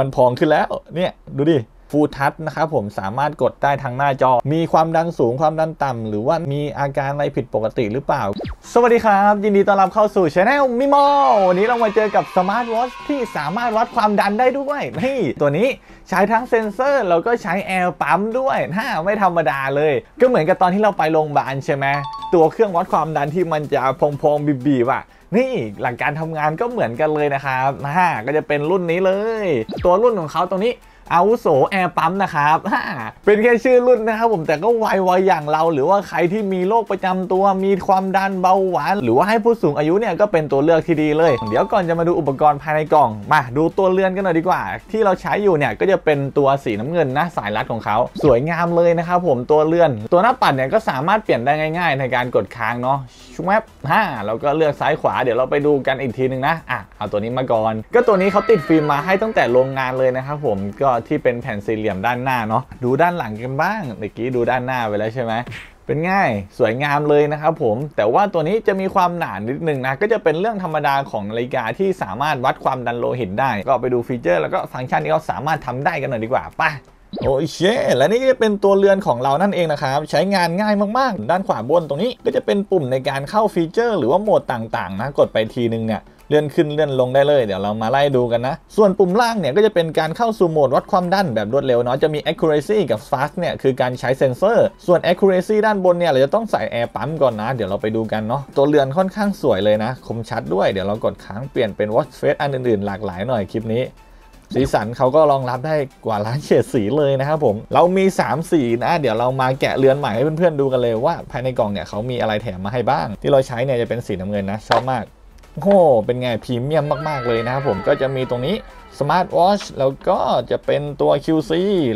มันพองขึ้นแล้วเนี่ยดูดิฟูลทัชนะครับผมสามารถกดได้ทางหน้าจอมีความดันสูงความดันต่ำหรือว่ามีอาการอะไรผิดปกติหรือเปล่าสวัสดีครับยินดีต้อนรับเข้าสู่ Channel มิโมวันนี้เรามาเจอกับสมาร์ทวอทช์ที่สามารถวัดความดันได้ด้วยนี่ตัวนี้ใช้ทั้งเซ็นเซอร์แล้วก็ใช้แอร์ปั๊มด้วยน่าไม่ธรรมดาเลยก็เหมือนกับตอนที่เราไปโรงพยาบาลใช่ไหมตัวเครื่องวัดความดันที่มันจะพองๆบีบๆอ่ะนี่หลังการทำงานก็เหมือนกันเลยนะครับก็จะเป็นรุ่นนี้เลยตัวรุ่นของเขาตรงนี้อาวุโสแอร์ปั๊มนะครับเป็นแค่ชื่อรุ่นนะครับผมแต่ก็วัยอย่างเราหรือว่าใครที่มีโรคประจำตัวมีความดันเบาหวานหรือว่าให้ผู้สูงอายุเนี่ยก็เป็นตัวเลือกที่ดีเลยเดี๋ยวก่อนจะมาดูอุปกรณ์ภายในกล่องมาดูตัวเรือนกันหน่อยดีกว่าที่เราใช้อยู่เนี่ยก็จะเป็นตัวสีน้ำเงินนะสายรัดของเขาสวยงามเลยนะครับผมตัวเรือนตัวหน้าปัดเนี่ยก็สามารถเปลี่ยนได้ง่ายๆในการกดค้างเนาะชุบแมปแล้วก็เลือกซ้ายขวาเดี๋ยวเราไปดูกันอีกทีนึงนะเอาตัวนี้มาก่อนก็ตัวนี้เขาติดฟิล์มมาให้ตั้งแต่โรงงานเลยนะครับผมก็ที่เป็นแผ่นสี่เหลี่ยมด้านหน้าเนาะดูด้านหลังกันบ้างเมื่อกี้ดูด้านหน้าไปแล้วใช่ไหมเป็นง่ายสวยงามเลยนะครับผมแต่ว่าตัวนี้จะมีความหนานิดนึงนะก็จะเป็นเรื่องธรรมดาของนาฬิกาที่สามารถวัดความดันโลหิตได้ก็ไปดูฟีเจอร์แล้วก็ฟังก์ชันที่เขาสามารถทำได้กันหน่อยดีกว่าไปโอเคและนี่ก็จะเป็นตัวเรือนของเรานั่นเองนะครับใช้งานง่ายมากๆด้านขวาบนตรงนี้ก็จะเป็นปุ่มในการเข้าฟีเจอร์หรือว่าโหมดต่างๆนะกดไปทีนึงเนี่ยเลื่อนขึ้นเลื่อนลงได้เลยเดี๋ยวเรามาไล่ดูกันนะส่วนปุ่มล่างเนี่ยก็จะเป็นการเข้าสู่โหมดวัดความดันแบบรวดเร็วเนาะจะมี accuracy กับ fast เนี่ยคือการใช้เซ็นเซอร์ส่วน accuracy ด้านบนเนี่ยเราจะต้องใส่แอร์ปั๊มก่อนนะเดี๋ยวเราไปดูกันเนาะตัวเรือนค่อนข้างสวยเลยนะคมชัดด้วยเดี๋ยวเรากดค้างเปลี่ยนเป็น watch face อันอื่นๆหลากหลายหน่อยคลิปนี้สีสันเขาก็รองรับได้กว่าล้านเฉดสีเลยนะครับผมเรามี3สีนะเดี๋ยวเรามาแกะเรือนใหม่ให้เพื่อนๆดูกันเลยว่าภายในกล่องเนี่ยเขามีอะไรแถมมาให้บ้างที่เราใช้เนี่ยจะเป็นสีน้ำเงินนะชอบมากโอ้โหเป็นไงพรีเมียมมากๆเลยนะครับผมก็จะมีตรงนี้ Smart Watch แล้วก็จะเป็นตัว QC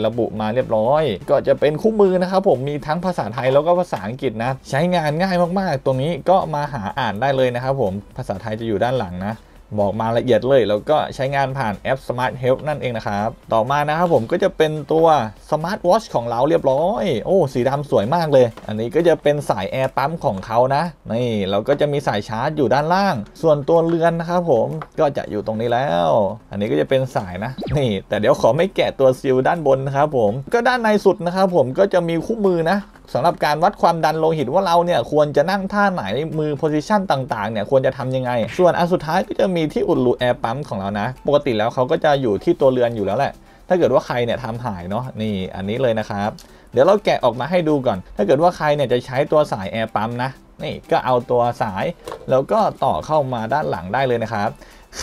ระบุมาเรียบร้อยก็จะเป็นคู่มือนะครับผมมีทั้งภาษาไทยแล้วก็ภาษาอังกฤษนะใช้งานง่ายมากๆตรงนี้ก็มาหาอ่านได้เลยนะครับผมภาษาไทยจะอยู่ด้านหลังนะบอกมาละเอียดเลยแล้วก็ใช้งานผ่านแอป Smart Health นั่นเองนะครับต่อมานะครับผมก็จะเป็นตัว Smart Watch ของเราเรียบร้อยโอ้สีดำสวยมากเลยอันนี้ก็จะเป็นสายแอร์ปั๊มของเขานะนี่เราก็จะมีสายชาร์จอยู่ด้านล่างส่วนตัวเรือนนะครับผมก็จะอยู่ตรงนี้แล้วอันนี้ก็จะเป็นสายนะนี่แต่เดี๋ยวขอไม่แกะตัวซีลด้านบนนะครับผมก็ด้านในสุดนะครับผมก็จะมีคู่มือนะสำหรับการวัดความดันโลหิตว่าเราเนี่ยควรจะนั่งท่าไหนมือ position ต่างๆเนี่ยควรจะทำยังไงส่วนอันสุดท้ายก็จะมีที่อุดรูแอร์ปั๊มของเรานะปกติแล้วเขาก็จะอยู่ที่ตัวเรือนอยู่แล้วแหละถ้าเกิดว่าใครเนี่ยทำหายเนาะนี่อันนี้เลยนะครับเดี๋ยวเราแกะออกมาให้ดูก่อนถ้าเกิดว่าใครเนี่ยจะใช้ตัวสายแอร์ปั๊มนะนี่ก็เอาตัวสายแล้วก็ต่อเข้ามาด้านหลังได้เลยนะครับ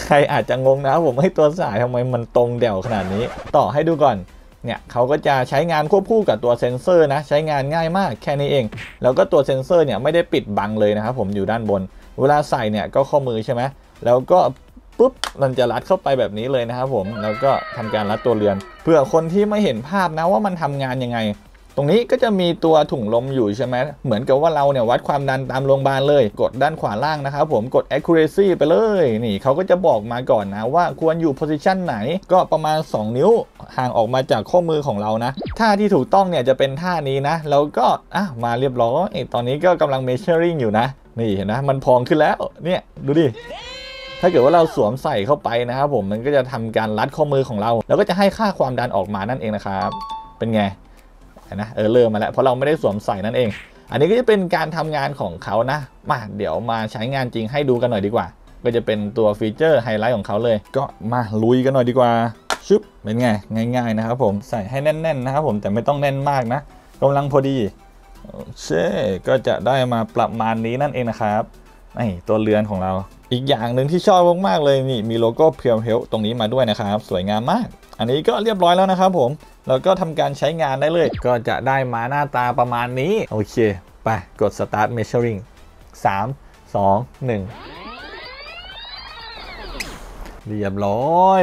ใครอาจจะงงนะผมให้ตัวสายทำไมมันตรงเดี่ยวขนาดนี้ต่อให้ดูก่อนเนี่ยเขาก็จะใช้งานควบคู่กับตัวเซ็นเซอร์นะใช้งานง่ายมากแค่นี้เองแล้วก็ตัวเซ็นเซอร์เนี่ยไม่ได้ปิดบังเลยนะครับผมอยู่ด้านบนเวลาใส่เนี่ยก็ข้อมือใช่ไหมแล้วก็ปุ๊บมันจะรัดเข้าไปแบบนี้เลยนะครับผมแล้วก็ทำการรัดตัวเรือนเพื่อคนที่ไม่เห็นภาพนะว่ามันทำงานยังไงตรงนี้ก็จะมีตัวถุงลมอยู่ใช่ไหมเหมือนกับว่าเราเนี่ยวัดความดันตามโรงพยาบาลเลยกดด้านขวาล่างนะครับผมกด accuracy ไปเลยนี่เขาก็จะบอกมาก่อนนะว่าควรอยู่ position ไหนก็ประมาณ2นิ้วห่างออกมาจากข้อมือของเรานะท่าที่ถูกต้องเนี่ยจะเป็นท่านี้นะแล้วก็มาเรียบร้อยตอนนี้ก็กำลัง measuring อยู่นะนี่เห็นนะมันพองขึ้นแล้วเนี่ยดูดิถ้าเกิดว่าเราสวมใส่เข้าไปนะครับผมมันก็จะทำการรัดข้อมือของเราแล้วก็จะให้ค่าความดันออกมานั่นเองนะครับเป็นไงนะเริ่มมาแล้วเพราะเราไม่ได้สวมใส่นั่นเองอันนี้ก็จะเป็นการทำงานของเขานะมาเดี๋ยวมาใช้งานจริงให้ดูกันหน่อยดีกว่าก็จะเป็นตัวฟีเจอร์ไฮไลท์ของเขาเลยก็มาลุยกันหน่อยดีกว่าชึบเป็นไงง่ายๆนะครับผมใส่ให้แน่นๆนะครับผมแต่ไม่ต้องแน่นมากนะกำลังพอดีเช่ก็จะได้มาประมาณนี้นั่นเองนะครับไอตัวเรือนของเราอีกอย่างหนึ่งที่ชอบมากๆเลยนี่มีโลโก้ Pure Health ตรงนี้มาด้วยนะครับสวยงามมากอันนี้ก็เรียบร้อยแล้วนะครับผมแล้วก็ทำการใช้งานได้เลยก็จะได้มาหน้าตาประมาณนี้โอเคไปกด start measuring 3 2 1เรียบร้อย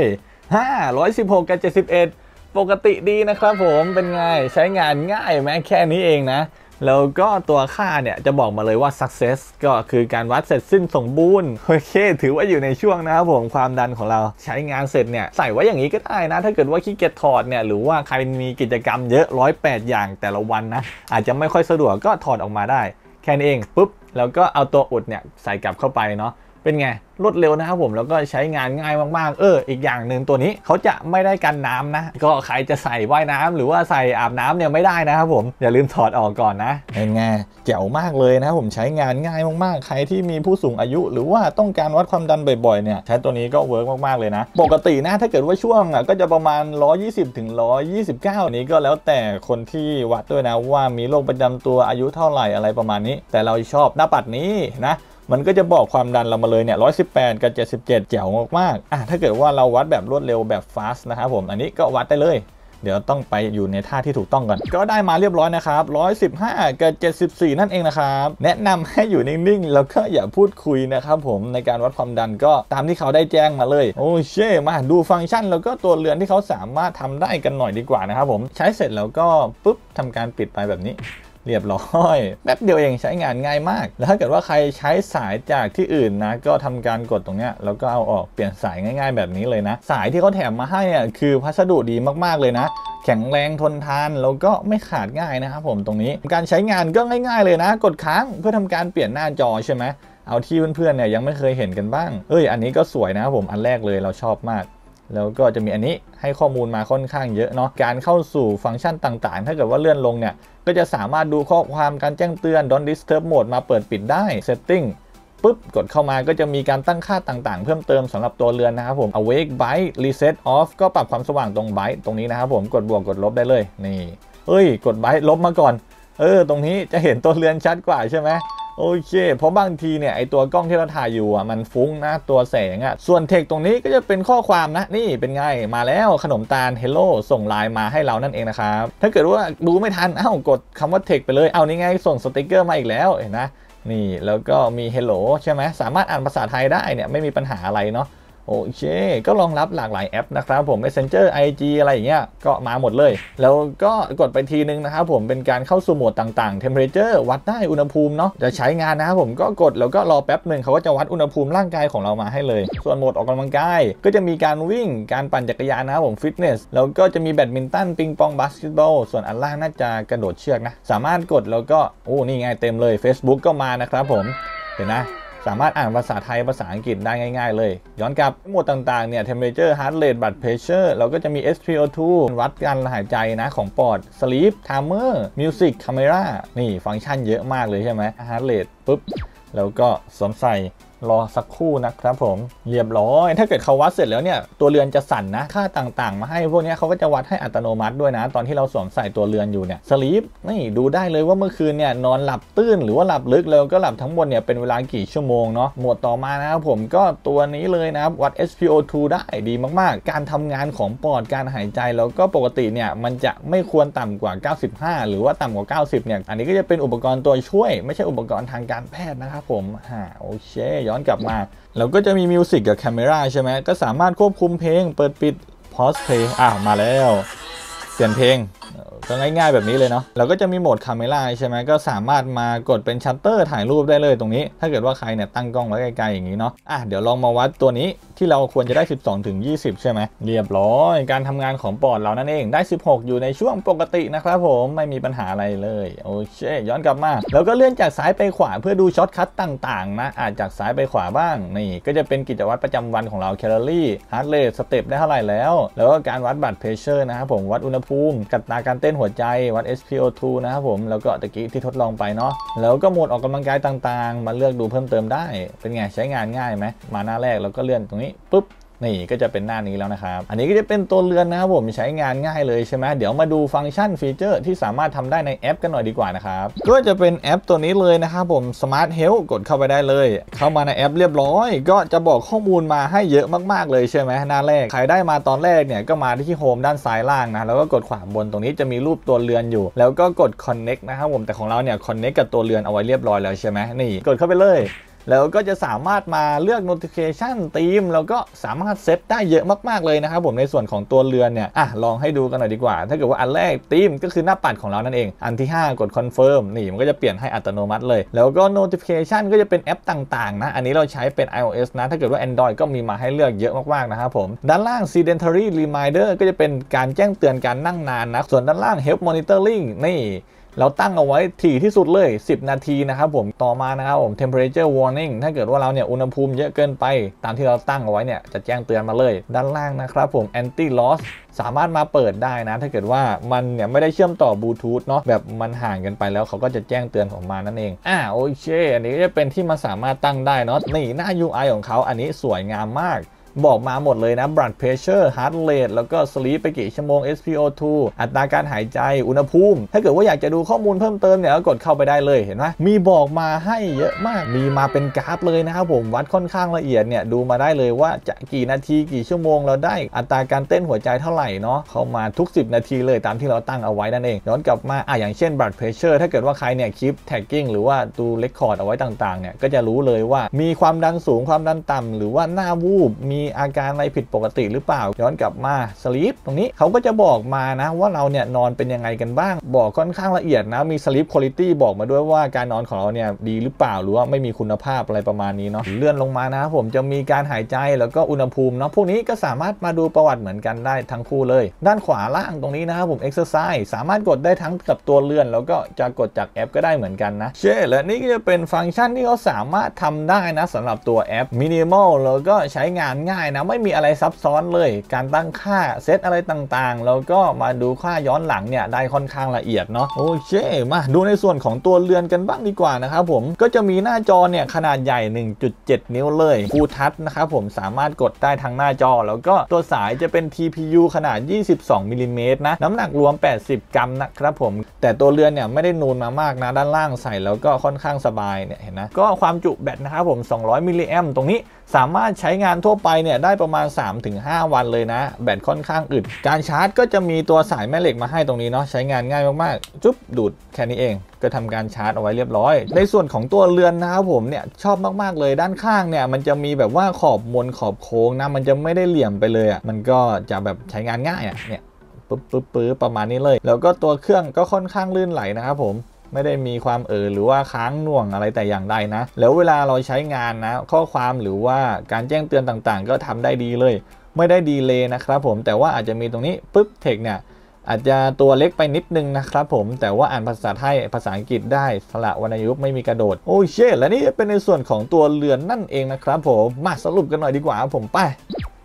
516 กับ 71ปกติดีนะครับผมเป็นไงใช้งานง่ายแม้แค่นี้เองนะแล้วก็ตัวค่าเนี่ยจะบอกมาเลยว่า success ก็คือการวัดเสร็จสิ้นสมบูรณ์โอเคถือว่าอยู่ในช่วงนะครับผมความดันของเราใช้งานเสร็จเนี่ยใส่ไว้อย่างนี้ก็ได้นะถ้าเกิดว่าขี้เกียจถอดเนี่ยหรือว่าใครมีกิจกรรมเยอะ108อย่างแต่ละวันนะอาจจะไม่ค่อยสะดวกก็ถอดออกมาได้แค่นี้เองปุ๊บแล้วก็เอาตัวอุดเนี่ยใส่กลับเข้าไปเนาะเป็นไง รวดเร็วนะครับผมแล้วก็ใช้งานง่ายมากๆอีกอย่างหนึ่งตัวนี้เขาจะไม่ได้กันน้ำนะก็ใครจะใส่ว่ายน้ำหรือว่าใส่อาบน้ำเนี่ยไม่ได้นะครับผมอย่าลืมถอดออกก่อนนะเป็นไงเจ๋วมากเลยนะครับผมใช้งานง่ายมากๆใครที่มีผู้สูงอายุหรือว่าต้องการวัดความดันบ่อยๆเนี่ยใช้ตัวนี้ก็เวิร์กมากๆเลยนะปกตินะถ้าเกิดว่าช่วงก็จะประมาณ120ถึง129นี้ก็แล้วแต่คนที่วัดด้วยนะว่ามีโรคประจำตัวอายุเท่าไหร่อะไรประมาณนี้แต่เราชอบหน้าปัดนี้นะมันก็จะบอกความดันเรามาเลยเนี่ย118กับ77เจ๋วมากๆถ้าเกิดว่าเราวัดแบบรวดเร็วแบบ fast นะครับผมอันนี้ก็วัดได้เลยเดี๋ยวต้องไปอยู่ในท่าที่ถูกต้องก่อนก็ได้มาเรียบร้อยนะครับ115กับ74นั่นเองนะครับแนะนำให้อยู่นิ่งๆแล้วก็อย่าพูดคุยนะครับผมในการวัดความดันก็ตามที่เขาได้แจ้งมาเลยโอเคมาดูฟังก์ชันแล้วก็ตัวเรือนที่เขาสามารถทำได้กันหน่อยดีกว่านะครับผมใช้เสร็จแล้วก็ปุ๊บทำการปิดไปแบบนี้เรียบร้อยแป๊บเดียวเองใช้งานง่ายมากแล้วถ้าเกิดว่าใครใช้สายจากที่อื่นนะก็ทำการกดตรงเนี้ยแล้วก็เอาออกเปลี่ยนสายง่ายๆแบบนี้เลยนะสายที่เขาแถมมาให้เนี่ยคือพัสดุดีมากๆเลยนะแข็งแรงทนทานแล้วก็ไม่ขาดง่ายนะครับผมตรงนี้การใช้งานก็ง่ายๆเลยนะกดค้างเพื่อทำการเปลี่ยนหน้าจอใช่ไหมเอาที่เพื่อนๆเนี่ยยังไม่เคยเห็นกันบ้างอันนี้ก็สวยนะครับผมอันแรกเลยเราชอบมากแล้วก็จะมีอันนี้ให้ข้อมูลมาค่อนข้างเยอะเนาะการเข้าสู่ฟังก์ชันต่างๆถ้าเกิดว่าเลื่อนลงเนี่ยก็จะสามารถดูข้อความการแจ้งเตือน Don't Disturb Mode มาเปิดปิดได้ Setting ปุ๊บกดเข้ามาก็จะมีการตั้งค่าต่างๆเพิ่มเติมสำหรับตัวเรือนนะครับผม Awake Bright Reset Off ก็ปรับความสว่างตรง Bright ตรงนี้นะครับผมกดบวกกดลบได้เลยนี่กด Bright ลบมาก่อนตรงนี้จะเห็นตัวเรือนชัดกว่าใช่ไหมโอเคเพราะบางทีเนี่ยไอตัวกล้องที่เราถ่ายอยู่มันฟุ้งนะตัวแสงส่วนเทคตรงนี้ก็จะเป็นข้อความนะนี่เป็นไงมาแล้วขนมตาล Hello ส่งไลน์มาให้เรานั่นเองนะครับถ้าเกิดว่าดูไม่ทันกดคำว่าเทคไปเลยเอานี่ไงส่งสติกเกอร์มาอีกแล้วเห็นนะนี่แล้วก็มี Hello ใช่ไหมสามารถอ่านภาษาไทยได้เนี่ยไม่มีปัญหาอะไรเนาะโอเคก็รองรับหลากหลายแอปนะครับผม Messenger IG อะไรอย่างเงี้ยก็มาหมดเลยแล้วก็กดไปทีนึงนะครับผมเป็นการเข้าสู่โหมดต่างๆ Temperature วัดได้อุณหภูมิเนาะจะใช้งานนะครับผมก็กดแล้วก็รอแป๊บหนึ่งเขาก็จะวัดอุณหภูมิร่างกายของเรามาให้เลยส่วนโหมดออกกำลังกายก็จะมีการวิ่งการปั่นจักรยานนะครับผมฟิตเนสแล้วก็จะมีแบดมินตันปิงปองบาสเกตบอลส่วนอันล่างน่าจะกระโดดเชือกนะสามารถกดแล้วก็นี่ไงเต็มเลย Facebook ก็มานะครับผมเห็นนะสามารถอ่านภาษาไทยภาษาอังกฤษได้ง่ายๆเลยย้อนกลับหมวดต่างๆเนี่ย temperature heart rate blood pressure เราก็จะมี SpO2 วัดการหายใจนะของปอด sleep timer music camera นี่ฟังก์ชันเยอะมากเลยใช่ไหม heart rate ปุ๊บแล้วก็สวมใส่รอสักครู่นะครับผมเรียบร้อยถ้าเกิดเขาวัดเสร็จแล้วเนี่ยตัวเรือนจะสั่นนะค่าต่างๆมาให้พวกนี้เขาก็จะวัดให้อัตโนมัติด้วยนะตอนที่เราสวมใส่ตัวเรือนอยู่เนี่ยสลีปนี่ดูได้เลยว่าเมื่อคืนเนี่ยนอนหลับตื้นหรือว่าหลับลึกแล้วก็หลับทั้งหมดเนี่ยเป็นเวลากี่ชั่วโมงเนาะหมวดต่อมานะครับผมก็ตัวนี้เลยนะครับวัด SpO2 ได้ดีมากๆการทำงานของปอดการหายใจแล้วก็ปกติเนี่ยมันจะไม่ควรต่ำกว่า95หรือว่าต่ำกว่า90เนี่ยอันนี้ก็จะเป็นอุปกรณ์ตัวช่วยไม่ใช่อุปกรณ์ทางการแพทย์นะครับผมโอเคย้อนกลับมาแล้วก็จะมีมิวสิกกับแคมเมราใช่ไหมก็สามารถควบคุมเพลงเปิดปิดพอสเพลงมาแล้วเปลี่ยนเพลงก็ง่ายๆแบบนี้เลยเนาะเราก็จะมีโหมดแคมเมราใช่ไหมก็สามารถมากดเป็นชัตเตอร์ถ่ายรูปได้เลยตรงนี้ถ้าเกิดว่าใครเนี่ยตั้งกล้องไว้ไกลๆอย่างนี้เนาะเดี๋ยวลองมาวัดตัวนี้ที่เราควรจะได้ 12-20 ใช่ไหมเรียบร้อยการทำงานของปอดเรานั่นเองได้16อยู่ในช่วงปกตินะครับผมไม่มีปัญหาอะไรเลยโอเคย้อนกลับมาแล้วก็เลื่อนจากซ้ายไปขวาเพื่อดูช็อตคัทต่างๆนะจากซ้ายไปขวาบ้างนี่ก็จะเป็นกิจวัตรประจำวันของเราแคลอรี่ฮาร์ทเรทสเต็ปได้เท่าไหร่แล้วแล้วก็การวัดบลัดเพรสเชอร์นะครับผมวัดอุณหภูมิกัดตาการเต้นหัวใจวัด SpO2 นะครับผมแล้วก็ตะกี้ที่ทดลองไปเนาะแล้วก็โหมดออกกำลังกายต่างๆมาเลือกดูเพิ่มเติมได้เป็นไงใช้งานง่ายไหมมาหน้าแรกแล้วก็เลื่อนตรงนี้ปุ๊บนี่ก็จะเป็นหน้านี้แล้วนะครับอันนี้ก็จะเป็นตัวเรือนนะครับผมใช้งานง่ายเลยใช่ไหมเดี๋ยวมาดูฟังก์ชันฟีเจอร์ที่สามารถทำได้ในแอปกันหน่อยดีกว่านะครับก็จะเป็นแอปตัวนี้เลยนะครับผม Smart Health กดเข้าไปได้เลยเข้ามาในแอปเรียบร้อยก็จะบอกข้อมูลมาให้เยอะมากๆเลยใช่ไหมหน้าแรกใครได้มาตอนแรกเนี่ยก็มาที่ Home ด้านซ้ายล่างนะแล้วก็กดขวาบนตรงนี้จะมีรูปตัวเรือนอยู่แล้วก็กด Connect นะครับผมแต่ของเราเนี่ย Connect กับตัวเรือนเอาไว้เรียบร้อยแล้วใช่ไหมนี่กดเข้าไปเลยแล้วก็จะสามารถมาเลือก notification ธีมแล้วก็สามารถเซตได้เยอะมากๆเลยนะครับผมในส่วนของตัวเรือนเนี่ยลองให้ดูกันหน่อยดีกว่าถ้าเกิดว่าอันแรกธีมก็คือหน้าปัดของเรานั่นเองอันที่5กด confirm นี่มันก็จะเปลี่ยนให้อัตโนมัติเลยแล้วก็ notification ก็จะเป็นแอปต่างๆนะอันนี้เราใช้เป็น iOS นะถ้าเกิดว่า Android ก็มีมาให้เลือกเยอะมากๆนะครับผมด้านล่าง sedentary reminder ก็จะเป็นการแจ้งเตือนการนั่งนานนะส่วนด้านล่าง health monitoring นี่ เราตั้งเอาไว้ถี่ที่สุดเลย10นาทีนะครับผมต่อมานะครับผม temperature warning ถ้าเกิดว่าเราเนี่ยอุณหภูมิเยอะเกินไปตามที่เราตั้งเอาไว้เนี่ยจะแจ้งเตือนมาเลยด้านล่างนะครับผม anti loss สามารถมาเปิดได้นะถ้าเกิดว่ามันเนี่ยไม่ได้เชื่อมต่อบลูทูธเนาะแบบมันห่างกันไปแล้วเขาก็จะแจ้งเตือนของมานั่นเองโอเคอันนี้ก็จะเป็นที่มันสามารถตั้งได้เนาะนี่หน้า UI ของเขาอันนี้สวยงามมากบอกมาหมดเลยนะ blood pressure heart rate แล้วก็ sleep ไปกี่ชั่วโมง SpO2 อัตราการหายใจอุณหภูมิถ้าเกิดว่าอยากจะดูข้อมูลเพิ่มเติมเนี่ยก็กดเข้าไปได้เลยเห็นไหมมีบอกมาให้เยอะมากมีมาเป็นกราฟเลยนะครับผมวัดค่อนข้างละเอียดเนี่ยดูมาได้เลยว่าจะกี่นาทีกี่ชั่วโมงเราได้อัตราการเต้นหัวใจเท่าไหร่เนาะเข้ามาทุก10นาทีเลยตามที่เราตั้งเอาไว้นั่นเองย้อนกลับมาอย่างเช่น blood pressure ถ้าเกิดว่าใครเนี่ยคลิป tagging หรือว่าดู record เอาไว้ต่างๆเนี่ยก็จะรู้เลยว่ามีความดันสูงความดันต่ำหรือว่าหน้าวูบมีอาการอะไรผิดปกติหรือเปล่าย้อนกลับมา sleep ตรงนี้เขาก็จะบอกมานะว่าเราเนี่ยนอนเป็นยังไงกันบ้างบอกค่อนข้างละเอียดนะมี sleep quality บอกมาด้วยว่าการนอนของเราเนี่ยดีหรือเปล่าหรือว่าไม่มีคุณภาพอะไรประมาณนี้เนาะเลื่อนลงมานะผมจะมีการหายใจแล้วก็อุณหภูมิเนาะพวกนี้ก็สามารถมาดูประวัติเหมือนกันได้ทั้งคู่เลยด้านขวาล่างตรงนี้นะครับผม exercise สามารถกดได้ทั้งกับตัวเลื่อนแล้วก็จะกดจากแอปก็ได้เหมือนกันนะเช่และนี่ก็จะเป็นฟังก์ชันที่เขาสามารถทำได้นะสำหรับตัวแอป minimal แล้วก็ใช้งานง่ายนะไม่มีอะไรซับซ้อนเลยการตั้งค่าเซตอะไรต่างๆแล้วก็มาดูค่าย้อนหลังเนี่ยได้ค่อนข้างละเอียดเนาะโอเคมาดูในส่วนของตัวเรือนกันบ้างดีกว่านะครับผมก็จะมีหน้าจอเนี่ยขนาดใหญ่ 1.7 นิ้วเลยฟูลทัชนะครับผมสามารถกดได้ทั้งหน้าจอแล้วก็ตัวสายจะเป็น TPU ขนาด 22 มิลลิเมตรนะน้ำหนักรวม 80 กรัมนะครับผมแต่ตัวเรือนเนี่ยไม่ได้นูนมามากนะด้านล่างใส่แล้วก็ค่อนข้างสบายเนี่ยเห็นนะก็ความจุแบตนะครับผม200 มิลลิแอมป์ตรงนี้สามารถใช้งานทั่วไปเนี่ยได้ประมาณ 3-5 วันเลยนะแบตค่อนข้างอึดการชาร์จก็จะมีตัวสายแม่เหล็กมาให้ตรงนี้เนาะใช้งานง่ายมากๆจุ๊บดูดแค่นี้เองก็ทำการชาร์จเอาไว้เรียบร้อยในส่วนของตัวเรือนนะครับผมเนี่ยชอบมากๆเลยด้านข้างเนี่ยมันจะมีแบบว่าขอบมนขอบโค้งนะมันจะไม่ได้เหลี่ยมไปเลยอ่ะมันก็จะแบบใช้งานง่ายอ่ะเนี่ยปึ๊บๆประมาณนี้เลยแล้วก็ตัวเครื่องก็ค่อนข้างลื่นไหลนะครับผมไม่ได้มีความหรือว่าค้างหน่วงอะไรแต่อย่างใดนะแล้วเวลาเราใช้งานนะข้อความหรือว่าการแจ้งเตือนต่างๆก็ทำได้ดีเลยไม่ได้ดีเลยนะครับผมแต่ว่าอาจจะมีตรงนี้ปุ๊บเทคเนี่ยอาจจะตัวเล็กไปนิดนึงนะครับผมแต่ว่าอ่านภาษาไทยภาษาอังกฤษได้สระวรรณยุกต์ไม่มีกระโดดโอ้เช่และนี่เป็นในส่วนของตัวเรือนนั่นเองนะครับผมมาสรุปกันหน่อยดีกว่าผมไป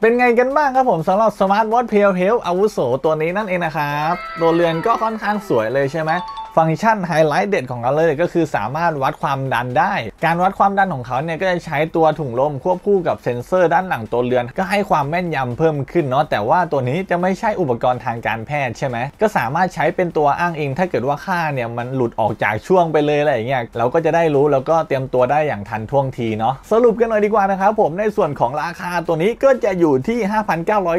เป็นไงกันบ้างครับผมสำหรับสมาร์ทวอทช์ Pure Health อาวุโสตัวนี้นั่นเองนะครับตัวเรือนก็ค่อนข้างสวยเลยใช่ไหมฟังก์ชันไฮไลท์เด็ดของเขาเลยก็คือสามารถวัดความดันได้การวัดความดันของเขาเนี่ยก็จะใช้ตัวถุงลมควบคู่กับเซ็นเซอร์ด้านหลังตัวเรือนก็ให้ความแม่นยำเพิ่มขึ้นเนาะแต่ว่าตัวนี้จะไม่ใช่อุปกรณ์ทางการแพทย์ใช่ไหมก็สามารถใช้เป็นตัวอ้างอิงถ้าเกิดว่าค่าเนี่ยมันหลุดออกจากช่วงไปเลยอะไรอย่างเงี้ยเราก็จะได้รู้แล้วก็เตรียมตัวได้อย่างทันท่วงทีเนาะสรุปกันหน่อยดีกว่านะครับผมในส่วนของราคาตัวนี้ก็จะอยู่ที่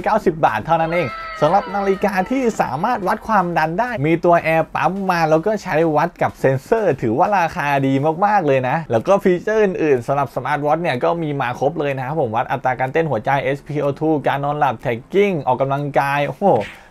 5,990 บาทเท่านั้นเองสำหรับนาฬิกาที่สามารถวัดความดันได้มีตัวแอร์ปั๊มมาแล้วก็ใช้วัดกับเซ็นเซอร์ถือว่าราคาดีมากๆเลยนะแล้วก็ฟีเจอร์อื่นๆสำหรับสมาร์ทวอทช์เนี่ยก็มีมาครบเลยนะครับผมวัดอัตราการเต้นหัวใจ SpO2 การนอนหลับ tagging ออกกำลังกายโอ้โห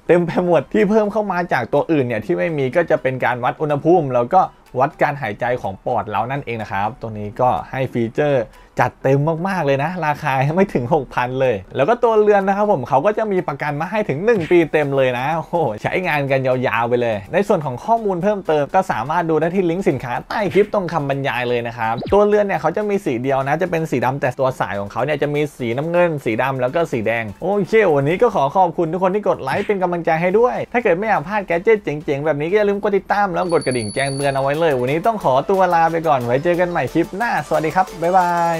เต็มไปหมดที่เพิ่มเข้ามาจากตัวอื่นเนี่ยที่ไม่มีก็จะเป็นการวัดอุณหภูมิแล้วก็วัดการหายใจของปอดเรานั่นเองนะครับตัวนี้ก็ให้ฟีเจอร์จัดเต็มมากๆเลยนะราคาไม่ถึง 6,000 เลยแล้วก็ตัวเรือนนะครับผมเขาก็จะมีประกันมาให้ถึง1ปีเต็มเลยนะโอ้โหใช้งานกันยาวๆไปเลยในส่วนของข้อมูลเพิ่มเติมก็สามารถดูได้ที่ลิงก์สินค้าใต้คลิปตรงคำบรรยายเลยนะครับตัวเรือนเนี่ยเขาจะมีสีเดียวนะจะเป็นสีดำแต่ตัวสายของเขาเนี่ยจะมีสีน้ำเงินสีดำแล้วก็สีแดงโอเควันนี้ก็ขอขอบคุณทุกคนที่กดไลค์เป็นกำลังใจให้ด้วยถ้าเกิดไม่อยากพลาดแกดเจ็ตเจ๋งๆแบบนี้ก็อย่าลืมกดติดตามแล้วกดกระดิ่งแจ้งเตือนเอาไว้เลยวันนี้ต้องขอตัวลาไปก่อนไว้เจอกันใหม่คลิปหน้าสวัสดีครับบ๊ายบาย